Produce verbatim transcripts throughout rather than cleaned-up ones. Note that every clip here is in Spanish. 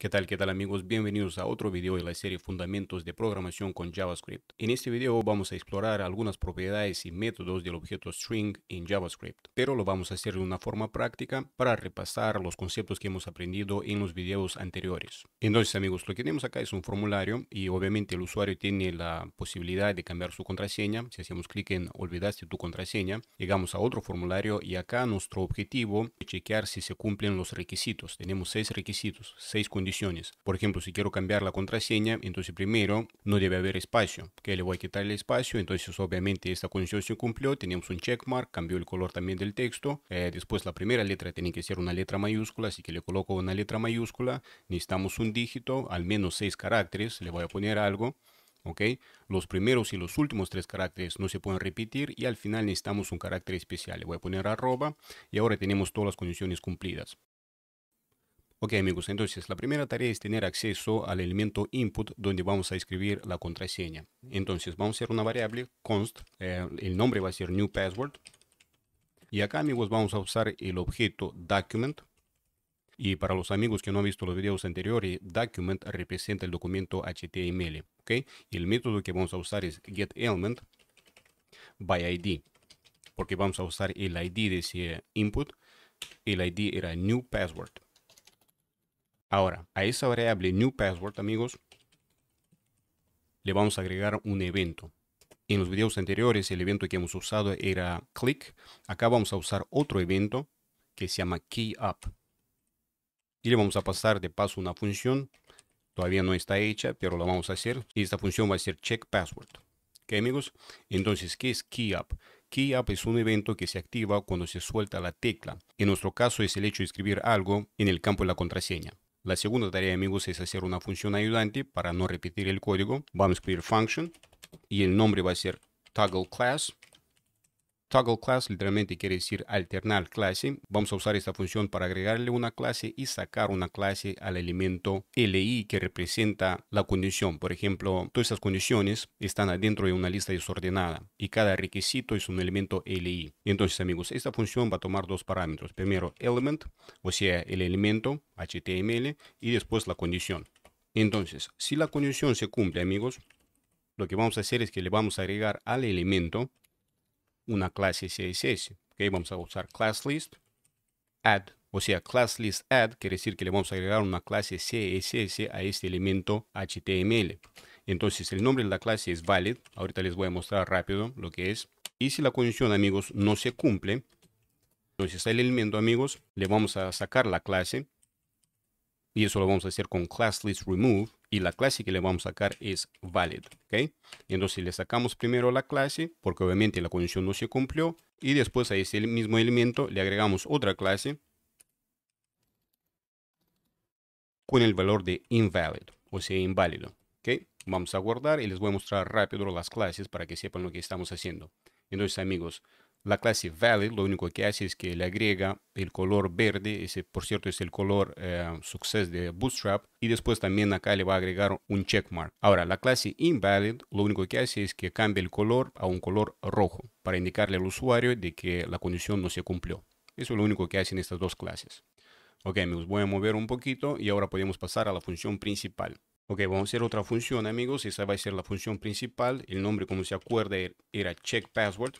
¿Qué tal? ¿Qué tal amigos? Bienvenidos a otro video de la serie Fundamentos de Programación con JavaScript. En este video vamos a explorar algunas propiedades y métodos del objeto string en JavaScript, pero lo vamos a hacer de una forma práctica para repasar los conceptos que hemos aprendido en los videos anteriores. Entonces amigos, lo que tenemos acá es un formulario y obviamente el usuario tiene la posibilidad de cambiar su contraseña. Si hacemos clic en olvidaste tu contraseña, llegamos a otro formulario y acá nuestro objetivo es chequear si se cumplen los requisitos. Tenemos seis requisitos, seis condiciones. Por ejemplo, si quiero cambiar la contraseña, entonces primero no debe haber espacio, que le voy a quitar el espacio, entonces obviamente esta condición se cumplió, tenemos un checkmark, cambió el color también del texto, eh, después la primera letra tiene que ser una letra mayúscula, así que le coloco una letra mayúscula, necesitamos un dígito, al menos seis caracteres, le voy a poner algo. Okay. Los primeros y los últimos tres caracteres no se pueden repetir y al final necesitamos un carácter especial, le voy a poner arroba y ahora tenemos todas las condiciones cumplidas. Ok amigos, entonces la primera tarea es tener acceso al elemento input donde vamos a escribir la contraseña. Entonces vamos a hacer una variable const, eh, el nombre va a ser new password. Y acá amigos vamos a usar el objeto document. Y para los amigos que no han visto los videos anteriores, document representa el documento H T M L. ¿Okay? Y el método que vamos a usar es getElement by I D. Porque vamos a usar el I D de ese input. El I D era new password. Ahora, a esa variable new password, amigos, le vamos a agregar un evento. En los videos anteriores, el evento que hemos usado era click. Acá vamos a usar otro evento que se llama keyUp. Y le vamos a pasar de paso una función. Todavía no está hecha, pero la vamos a hacer. Y esta función va a ser checkPassword. ¿Ok, amigos? Entonces, ¿qué es keyUp? KeyUp es un evento que se activa cuando se suelta la tecla. En nuestro caso, es el hecho de escribir algo en el campo de la contraseña. La segunda tarea, amigos, es hacer una función ayudante para no repetir el código. Vamos a escribir function y el nombre va a ser toggle class. Toggle class literalmente quiere decir alternar clase. Vamos a usar esta función para agregarle una clase y sacar una clase al elemento L I que representa la condición. Por ejemplo, todas estas condiciones están adentro de una lista desordenada y cada requisito es un elemento L I. Entonces, amigos, esta función va a tomar dos parámetros. Primero, element, o sea, el elemento H T M L y después la condición. Entonces, si la condición se cumple, amigos, lo que vamos a hacer es que le vamos a agregar al elemento una clase C S S. ¿Okay? Vamos a usar class list add, o sea, class list add quiere decir que le vamos a agregar una clase C S S a este elemento H T M L. Entonces, el nombre de la clase es valid. Ahorita les voy a mostrar rápido lo que es. Y si la condición, amigos, no se cumple, entonces al elemento, amigos, le vamos a sacar la clase. Y eso lo vamos a hacer con class list remove. Y la clase que le vamos a sacar es valid. ¿Okay? Entonces le sacamos primero la clase, porque obviamente la condición no se cumplió. Y después a ese mismo elemento le agregamos otra clase con el valor de invalid, o sea, inválido. ¿Okay? Vamos a guardar y les voy a mostrar rápido las clases para que sepan lo que estamos haciendo. Entonces, amigos, la clase valid lo único que hace es que le agrega el color verde, ese por cierto es el color eh, success de Bootstrap, y después también acá le va a agregar un checkmark. Ahora la clase invalid lo único que hace es que cambie el color a un color rojo para indicarle al usuario de que la condición no se cumplió. Eso es lo único que hacen estas dos clases. Ok amigos, voy a mover un poquito y ahora podemos pasar a la función principal. Ok, vamos a hacer otra función amigos, esa va a ser la función principal. El nombre, como se acuerda, era checkPassword.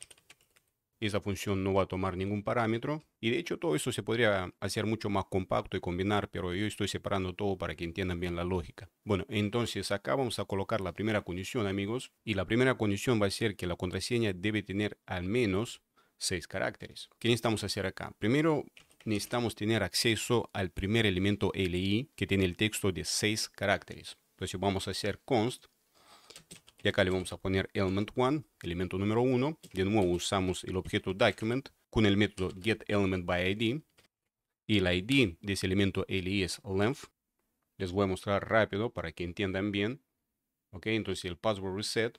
Esa función no va a tomar ningún parámetro. Y de hecho todo eso se podría hacer mucho más compacto y combinar, pero yo estoy separando todo para que entiendan bien la lógica. Bueno, entonces acá vamos a colocar la primera condición, amigos. Y la primera condición va a ser que la contraseña debe tener al menos seis caracteres. ¿Qué necesitamos hacer acá? Primero necesitamos tener acceso al primer elemento L I que tiene el texto de seis caracteres. Entonces vamos a hacer const. Y acá le vamos a poner element uno, elemento número uno. De nuevo usamos el objeto document con el método getElementById. Y el I D de ese elemento L I es length. Les voy a mostrar rápido para que entiendan bien. Ok, entonces el password reset.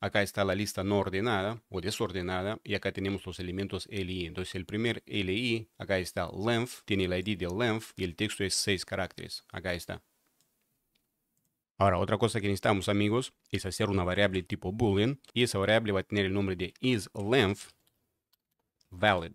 Acá está la lista no ordenada o desordenada. Y acá tenemos los elementos L I. Entonces el primer L I, acá está length, tiene el I D de length y el texto es seis caracteres. Acá está. Ahora, otra cosa que necesitamos, amigos, es hacer una variable tipo boolean. Y esa variable va a tener el nombre de isLength valid.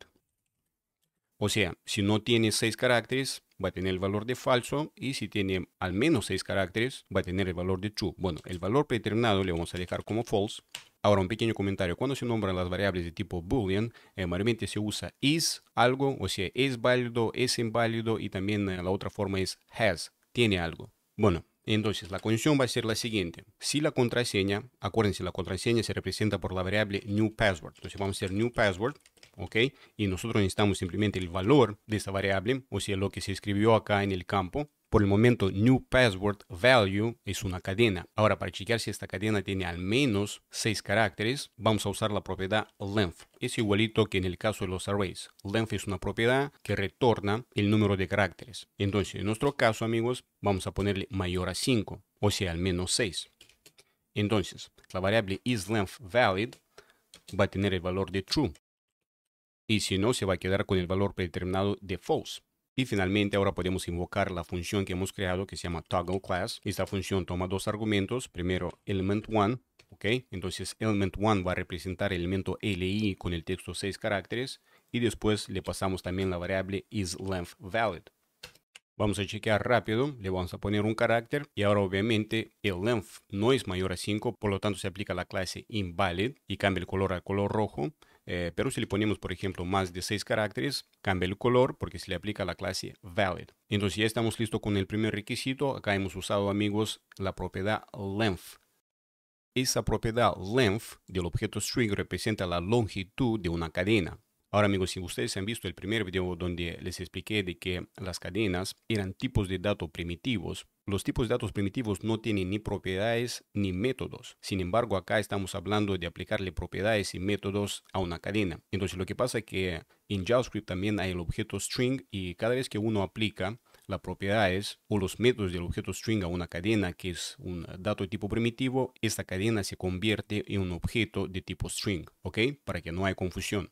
O sea, si no tiene seis caracteres, va a tener el valor de falso, y si tiene al menos seis caracteres, va a tener el valor de true. Bueno, el valor predeterminado le vamos a dejar como false. Ahora, un pequeño comentario. Cuando se nombran las variables de tipo boolean, eh, mayormente se usa is algo, o sea, es válido, es inválido, y también eh, la otra forma es has, tiene algo. Bueno, entonces la condición va a ser la siguiente. Si la contraseña, acuérdense, la contraseña se representa por la variable new password. Entonces vamos a hacer new password, ¿ok? Y nosotros necesitamos simplemente el valor de esa variable, o sea, lo que se escribió acá en el campo. Por el momento, new password value es una cadena. Ahora, para chequear si esta cadena tiene al menos seis caracteres, vamos a usar la propiedad length. Es igualito que en el caso de los arrays. Length es una propiedad que retorna el número de caracteres. Entonces, en nuestro caso, amigos, vamos a ponerle mayor a cinco, o sea, al menos seis. Entonces, la variable isLengthValid va a tener el valor de true. Y si no, se va a quedar con el valor predeterminado de false. Y finalmente ahora podemos invocar la función que hemos creado, que se llama toggleClass. Esta función toma dos argumentos. Primero, element uno, ¿ok? Entonces element uno va a representar el elemento L I con el texto seis caracteres. Y después le pasamos también la variable isLengthValid. Vamos a chequear rápido. Le vamos a poner un carácter. Y ahora obviamente el length no es mayor a cinco. Por lo tanto se aplica la clase invalid y cambia el color al color rojo. Eh, pero si le ponemos, por ejemplo, más de seis caracteres, cambia el color porque se le aplica la clase valid. Entonces ya estamos listos con el primer requisito. Acá hemos usado, amigos, la propiedad length. Esa propiedad length del objeto string representa la longitud de una cadena. Ahora, amigos, si ustedes han visto el primer video donde les expliqué de que las cadenas eran tipos de datos primitivos, los tipos de datos primitivos no tienen ni propiedades ni métodos. Sin embargo, acá estamos hablando de aplicarle propiedades y métodos a una cadena. Entonces, lo que pasa es que en JavaScript también hay el objeto string, y cada vez que uno aplica las propiedades o los métodos del objeto string a una cadena que es un dato de tipo primitivo, esta cadena se convierte en un objeto de tipo string, ¿ok? Para que no haya confusión.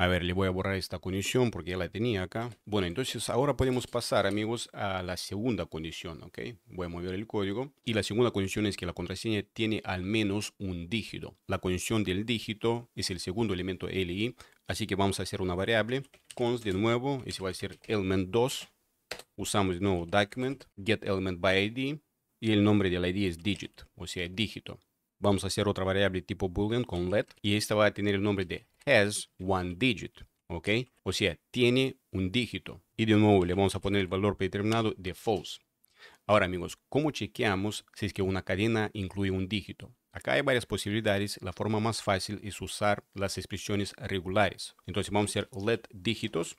A ver, le voy a borrar esta condición porque ya la tenía acá. Bueno, entonces ahora podemos pasar, amigos, a la segunda condición, ¿ok? Voy a mover el código. Y la segunda condición es que la contraseña tiene al menos un dígito. La condición del dígito es el segundo elemento L I. Así que vamos a hacer una variable. Const de nuevo, ese va a ser element dos. Usamos de nuevo document, getElementById. Y el nombre del I D es digit, o sea, dígito. Vamos a hacer otra variable tipo boolean con let. Y esta va a tener el nombre de has one digit, ¿ok? O sea, tiene un dígito. Y de nuevo le vamos a poner el valor predeterminado de false. Ahora, amigos, ¿cómo chequeamos si es que una cadena incluye un dígito? Acá hay varias posibilidades. La forma más fácil es usar las expresiones regulares. Entonces vamos a hacer let dígitos.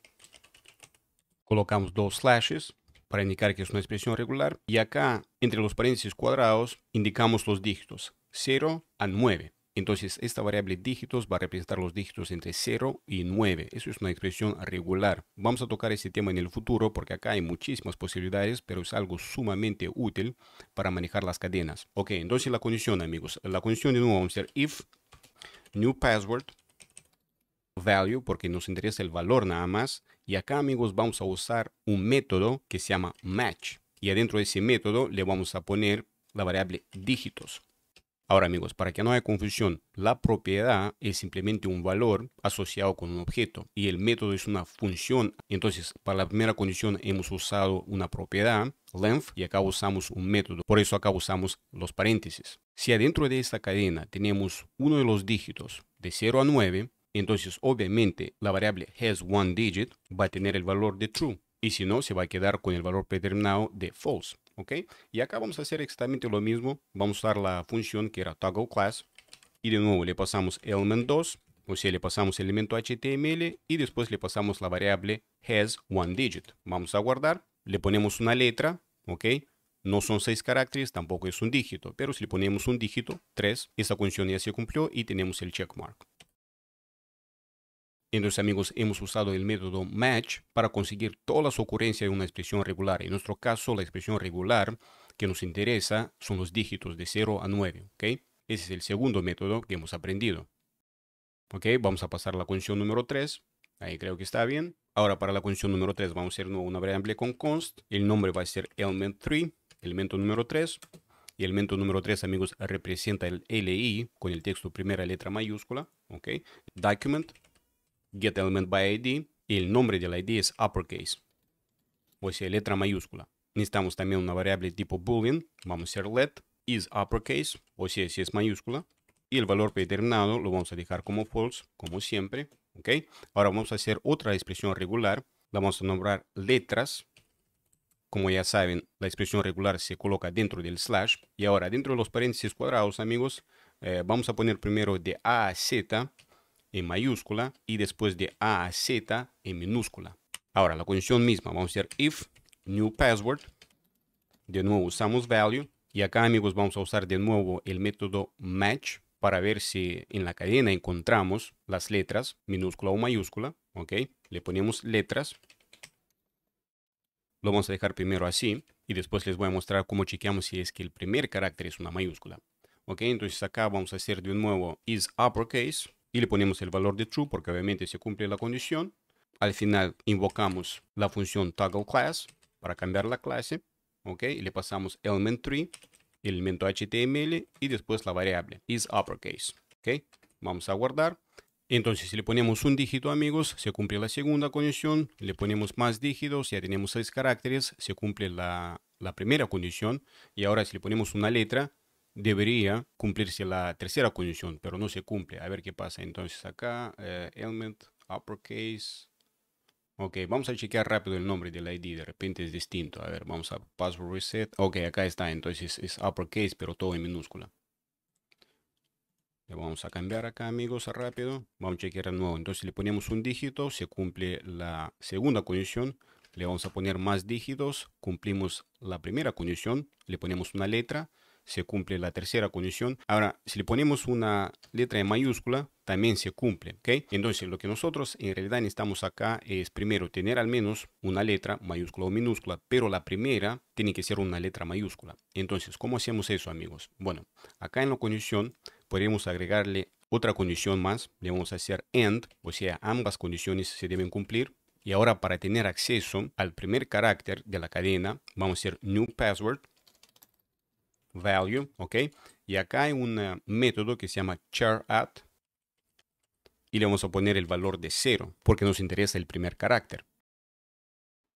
Colocamos dos slashes para indicar que es una expresión regular. Y acá, entre los paréntesis cuadrados, indicamos los dígitos cero a nueve. Entonces, esta variable dígitos va a representar los dígitos entre cero y nueve. Eso es una expresión regular. Vamos a tocar este tema en el futuro porque acá hay muchísimas posibilidades, pero es algo sumamente útil para manejar las cadenas. Ok, entonces la condición, amigos. La condición de nuevo vamos a hacer if new password value, porque nos interesa el valor nada más. Y acá, amigos, vamos a usar un método que se llama match. Y adentro de ese método le vamos a poner la variable dígitos. Ahora, amigos, para que no haya confusión, la propiedad es simplemente un valor asociado con un objeto y el método es una función. Entonces, para la primera condición hemos usado una propiedad, length, y acá usamos un método. Por eso acá usamos los paréntesis. Si adentro de esta cadena tenemos uno de los dígitos de cero a nueve, entonces obviamente la variable has one digit va a tener el valor de true. Y si no, se va a quedar con el valor predeterminado de false. ¿Ok? Y acá vamos a hacer exactamente lo mismo. Vamos a usar la función que era toggleClass. Y de nuevo le pasamos element dos. O sea, le pasamos el elemento H T M L. Y después le pasamos la variable hasOneDigit. Vamos a guardar. Le ponemos una letra. ¿Ok? No son seis caracteres. Tampoco es un dígito. Pero si le ponemos un dígito, tres, esa función ya se cumplió. Y tenemos el checkmark. Entonces, amigos, hemos usado el método match para conseguir todas las ocurrencias de una expresión regular. En nuestro caso, la expresión regular que nos interesa son los dígitos de cero a nueve. ¿Okay? Ese es el segundo método que hemos aprendido. ¿Okay? Vamos a pasar a la condición número tres. Ahí creo que está bien. Ahora, para la condición número tres, vamos a hacer una variable con const. El nombre va a ser element tres, elemento número tres. Y el elemento número tres, amigos, representa el L I con el texto primera letra mayúscula. ¿Okay? Document. GetElementById el nombre de la I D es uppercase, o sea, letra mayúscula. Necesitamos también una variable tipo boolean, vamos a hacer let is uppercase, o sea, si es mayúscula, y el valor predeterminado lo vamos a dejar como false, como siempre, ¿ok? Ahora vamos a hacer otra expresión regular, la vamos a nombrar letras. Como ya saben, la expresión regular se coloca dentro del slash. Y ahora, dentro de los paréntesis cuadrados, amigos, eh, vamos a poner primero de A a Z en mayúscula y después de A a Z en minúscula. Ahora, la condición misma. Vamos a hacer if new password. De nuevo usamos value. Y acá, amigos, vamos a usar de nuevo el método match para ver si en la cadena encontramos las letras minúscula o mayúscula. ¿Ok? Le ponemos letras. Lo vamos a dejar primero así y después les voy a mostrar cómo chequeamos si es que el primer carácter es una mayúscula. Ok, entonces acá vamos a hacer de nuevo is uppercase y le ponemos el valor de true porque obviamente se cumple la condición. Al final invocamos la función toggle class para cambiar la clase. Ok, y le pasamos element tree, elemento H T M L y después la variable is uppercase. Ok, vamos a guardar. Entonces, si le ponemos un dígito, amigos, se cumple la segunda condición. Le ponemos más dígitos, ya tenemos seis caracteres, se cumple la, la primera condición. Y ahora, si le ponemos una letra, debería cumplirse la tercera condición, pero no se cumple. A ver qué pasa. Entonces, acá, eh, element, uppercase. Ok, vamos a chequear rápido el nombre del I D, de repente es distinto. A ver, vamos a password reset. Ok, acá está, entonces es uppercase, pero todo en minúscula. Le vamos a cambiar acá, amigos, rápido. Vamos a chequear de nuevo. Entonces le ponemos un dígito, se cumple la segunda condición. Le vamos a poner más dígitos, cumplimos la primera condición. Le ponemos una letra, se cumple la tercera condición. Ahora, si le ponemos una letra en mayúscula, también se cumple, ¿ok? Entonces lo que nosotros en realidad necesitamos acá es primero tener al menos una letra mayúscula o minúscula, pero la primera tiene que ser una letra mayúscula. Entonces, ¿cómo hacemos eso, amigos? Bueno, acá en la condición podemos agregarle otra condición más. Le vamos a hacer AND, o sea, ambas condiciones se deben cumplir. Y ahora para tener acceso al primer carácter de la cadena, vamos a hacer new password, value, ¿ok? Y acá hay un método que se llama char at y le vamos a poner el valor de cero porque nos interesa el primer carácter.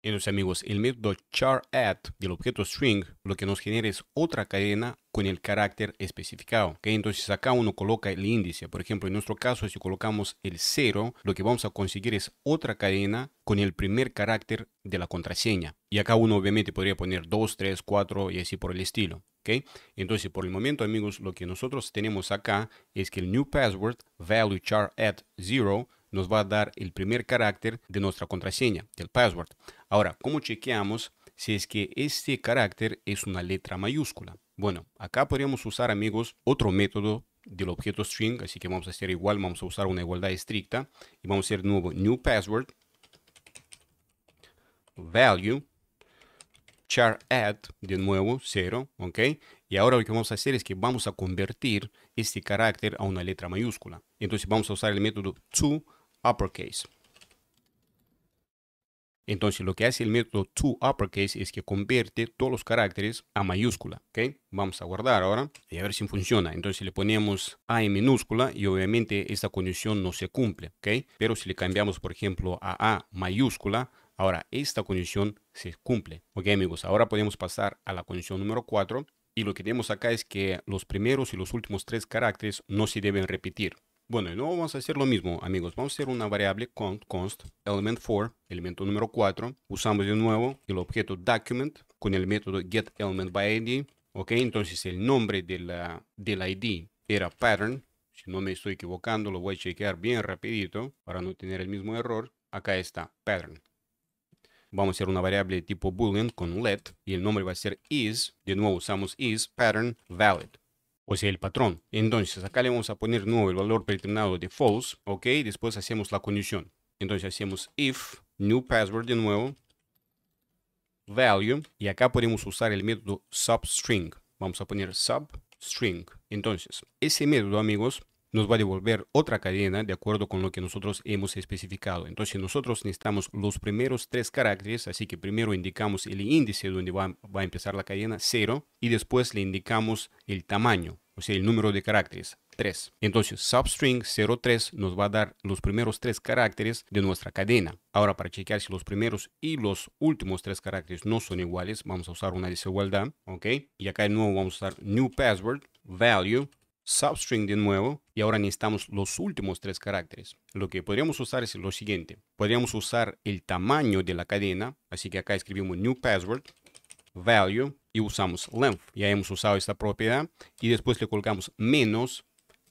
Entonces, amigos, el método char at del objeto string lo que nos genera es otra cadena con el carácter especificado, ¿ok? Entonces acá uno coloca el índice. Por ejemplo, en nuestro caso, si colocamos el cero, lo que vamos a conseguir es otra cadena con el primer carácter de la contraseña. Y acá uno obviamente podría poner dos, tres, cuatro y así por el estilo, ¿ok? Entonces, por el momento, amigos, lo que nosotros tenemos acá es que el new password value char at cero nos va a dar el primer carácter de nuestra contraseña, del password. Ahora, ¿cómo chequeamos si es que este carácter es una letra mayúscula? Bueno, acá podríamos usar, amigos, otro método del objeto string, así que vamos a hacer igual, vamos a usar una igualdad estricta y vamos a hacer de nuevo new password value char at, de nuevo cero, ¿ok? Y ahora lo que vamos a hacer es que vamos a convertir este carácter a una letra mayúscula. Entonces vamos a usar el método to uppercase. Entonces lo que hace el método to uppercase es que convierte todos los caracteres a mayúscula, ¿ok? Vamos a guardar ahora y a ver si funciona. Entonces le ponemos A en minúscula y obviamente esta condición no se cumple, ¿ok? Pero si le cambiamos, por ejemplo, a A mayúscula, ahora esta condición se cumple. Ok, amigos, ahora podemos pasar a la condición número cuatro y lo que tenemos acá es que los primeros y los últimos tres caracteres no se deben repetir. Bueno, y luego vamos a hacer lo mismo, amigos. Vamos a hacer una variable const element cuatro, elemento número cuatro. Usamos de nuevo el objeto document con el método get element by I D. Ok, entonces el nombre de la, de la I D era pattern. Si no me estoy equivocando, lo voy a chequear bien rapidito para no tener el mismo error. Acá está, pattern. Vamos a hacer una variable de tipo boolean con let y el nombre va a ser is. De nuevo usamos is pattern valid, o sea, el patrón. Entonces, acá le vamos a poner nuevo el valor predeterminado de false, ¿ok? Después hacemos la condición. Entonces, hacemos if, new password de nuevo, value, y acá podemos usar el método substring. Vamos a poner substring. Entonces, ese método, amigos, nos va a devolver otra cadena de acuerdo con lo que nosotros hemos especificado. Entonces, nosotros necesitamos los primeros tres caracteres, así que primero indicamos el índice donde va, va a empezar la cadena, cero, y después le indicamos el tamaño, o sea, el número de caracteres, tres. Entonces, substring cero tres nos va a dar los primeros tres caracteres de nuestra cadena. Ahora, para chequear si los primeros y los últimos tres caracteres no son iguales, vamos a usar una desigualdad, ¿ok? Y acá de nuevo vamos a usar new password, value, substring de nuevo, y ahora necesitamos los últimos tres caracteres. Lo que podríamos usar es lo siguiente. Podríamos usar el tamaño de la cadena, así que acá escribimos new password, value, y usamos length. Ya hemos usado esta propiedad y después le colocamos menos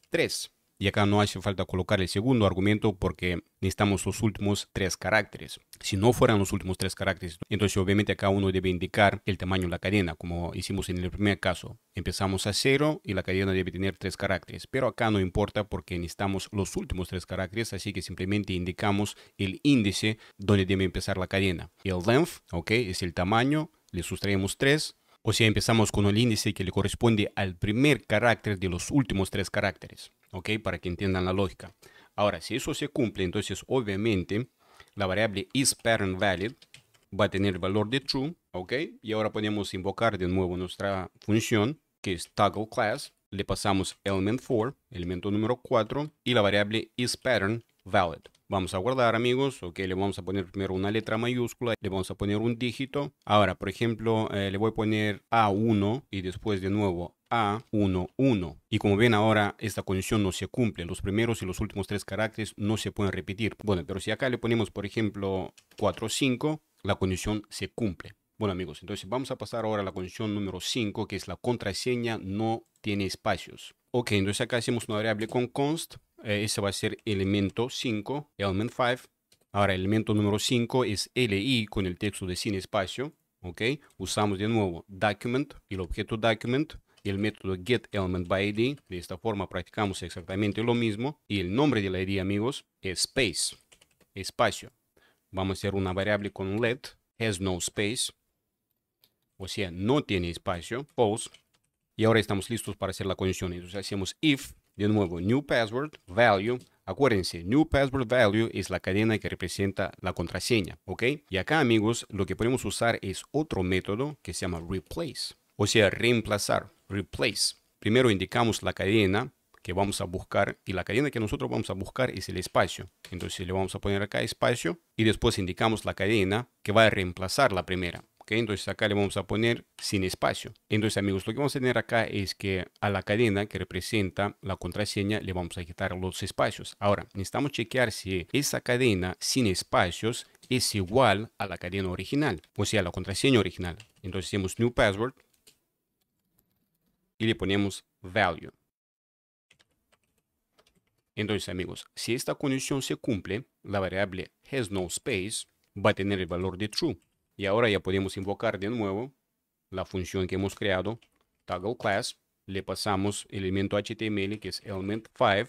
tres. Y acá no hace falta colocar el segundo argumento porque necesitamos los últimos tres caracteres. Si no fueran los últimos tres caracteres, entonces obviamente acá uno debe indicar el tamaño de la cadena, como hicimos en el primer caso. Empezamos a cero y la cadena debe tener tres caracteres, pero acá no importa porque necesitamos los últimos tres caracteres, así que simplemente indicamos el índice donde debe empezar la cadena. El length, ok, es el tamaño, le sustraemos tres. O sea, empezamos con el índice que le corresponde al primer carácter de los últimos tres caracteres, ¿ok? Para que entiendan la lógica. Ahora, si eso se cumple, entonces obviamente la variable isParentValid va a tener el valor de true, ¿ok? Y ahora podemos invocar de nuevo nuestra función, que es toggleClass. Le pasamos element cuatro, elemento número cuatro, y la variable isParentValid. Vamos a guardar, amigos, ok, le vamos a poner primero una letra mayúscula, le vamos a poner un dígito. Ahora, por ejemplo, eh, le voy a poner A uno y después de nuevo A uno uno. Y como ven ahora, esta condición no se cumple. Los primeros y los últimos tres caracteres no se pueden repetir. Bueno, pero si acá le ponemos, por ejemplo, cuatro cinco, la condición se cumple. Bueno, amigos, entonces vamos a pasar ahora a la condición número cinco, que es la contraseña no tiene espacios. Ok, entonces acá hacemos una variable con const. Ese va a ser elemento cinco, element cinco. Ahora, elemento número cinco es L I con el texto de sin espacio. Ok, usamos de nuevo document, el objeto document, el método getElementById. De esta forma practicamos exactamente lo mismo. Y el nombre de la I D, amigos, es space, espacio. Vamos a hacer una variable con let, has no space, o sea, no tiene espacio, false. Y ahora estamos listos para hacer la condición. Entonces hacemos if. De nuevo, new password, value. Acuérdense, new password value es la cadena que representa la contraseña, ¿ok? Y acá, amigos, lo que podemos usar es otro método que se llama replace, o sea, reemplazar, replace. Primero indicamos la cadena que vamos a buscar, y la cadena que nosotros vamos a buscar es el espacio. Entonces le vamos a poner acá espacio y después indicamos la cadena que va a reemplazar la primera. Entonces acá le vamos a poner sin espacio. Entonces, amigos, lo que vamos a tener acá es que a la cadena que representa la contraseña le vamos a quitar los espacios. Ahora, necesitamos chequear si esa cadena sin espacios es igual a la cadena original, o sea, la contraseña original. Entonces hacemos new password y le ponemos value. Entonces, amigos, si esta condición se cumple, la variable has no space va a tener el valor de true. Y ahora ya podemos invocar de nuevo la función que hemos creado, toggleClass. Le pasamos el elemento H T M L, que es element cinco,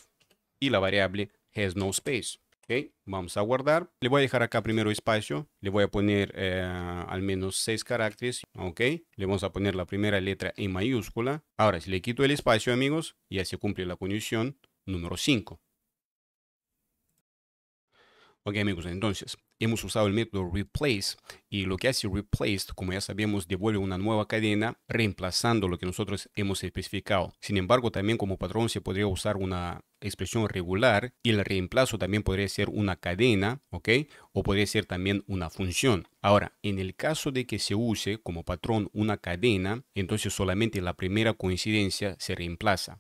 y la variable hasNoSpace. ¿Okay? Vamos a guardar. Le voy a dejar acá primero espacio. Le voy a poner eh, al menos seis caracteres. ¿Okay? Le vamos a poner la primera letra en mayúscula. Ahora, si le quito el espacio, amigos, ya se cumple la condición número cinco. Ok, amigos, entonces hemos usado el método replace, y lo que hace replaced, como ya sabemos, devuelve una nueva cadena reemplazando lo que nosotros hemos especificado. Sin embargo, también como patrón se podría usar una expresión regular, y el reemplazo también podría ser una cadena, ¿ok? O podría ser también una función. Ahora, en el caso de que se use como patrón una cadena, entonces solamente la primera coincidencia se reemplaza.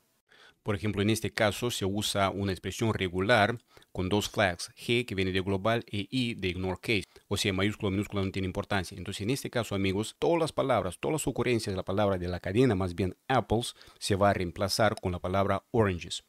Por ejemplo, en este caso se usa una expresión regular con dos flags, G que viene de global e I de ignore case. O sea, mayúscula o minúscula no tiene importancia. Entonces, en este caso, amigos, todas las palabras, todas las ocurrencias de la palabra de la cadena, más bien apples, se va a reemplazar con la palabra oranges.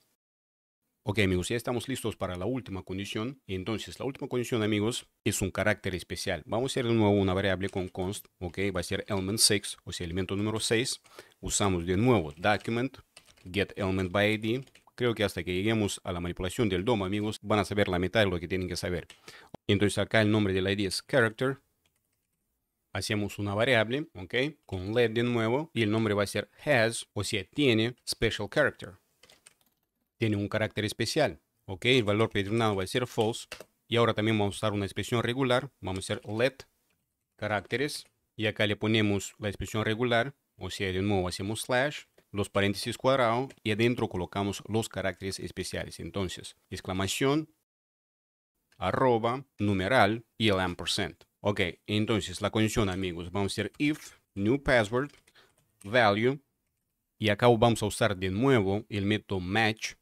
Ok, amigos, ya estamos listos para la última condición. Entonces, la última condición, amigos, es un carácter especial. Vamos a hacer de nuevo una variable con const, ok, va a ser element seis, o sea, elemento número seis. Usamos de nuevo document, getElementById. Creo que hasta que lleguemos a la manipulación del D O M, amigos, van a saber la mitad de lo que tienen que saber. Entonces acá el nombre de la I D es character. Hacemos una variable, ok, con let de nuevo, y el nombre va a ser has, o sea, tiene special character, tiene un carácter especial, ok. El valor predeterminado va a ser false. Y ahora también vamos a usar una expresión regular. Vamos a hacer let caracteres, y acá le ponemos la expresión regular, o sea, de nuevo hacemos slash los paréntesis cuadrados y adentro colocamos los caracteres especiales. Entonces, exclamación, arroba, numeral y el ampersand. Ok, entonces la condición, amigos, vamos a hacer if, new password, value. Y acá vamos a usar de nuevo el método match.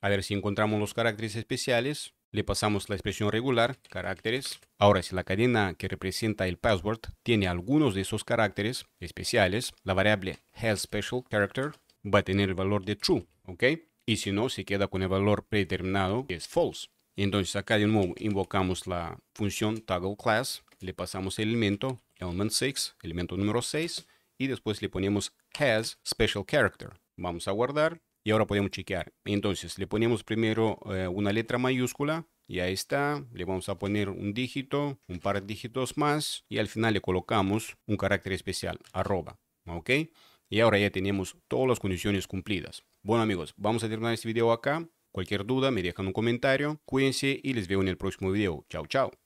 A ver si encontramos los caracteres especiales. Le pasamos la expresión regular, caracteres. Ahora, si la cadena que representa el password tiene algunos de esos caracteres especiales, la variable hasSpecialCharacter va a tener el valor de true, ¿ok? Y si no, se queda con el valor predeterminado, que es false. Entonces, acá de nuevo invocamos la función toggleClass, le pasamos el elemento, element seis, elemento número seis, y después le ponemos hasSpecialCharacter. Vamos a guardar. Y ahora podemos chequear. Entonces le ponemos primero eh, una letra mayúscula. Y ahí está. Le vamos a poner un dígito, un par de dígitos más. Y al final le colocamos un carácter especial, arroba. ¿Ok? Y ahora ya tenemos todas las condiciones cumplidas. Bueno, amigos, vamos a terminar este video acá. Cualquier duda me dejan un comentario. Cuídense y les veo en el próximo video. Chao, chao.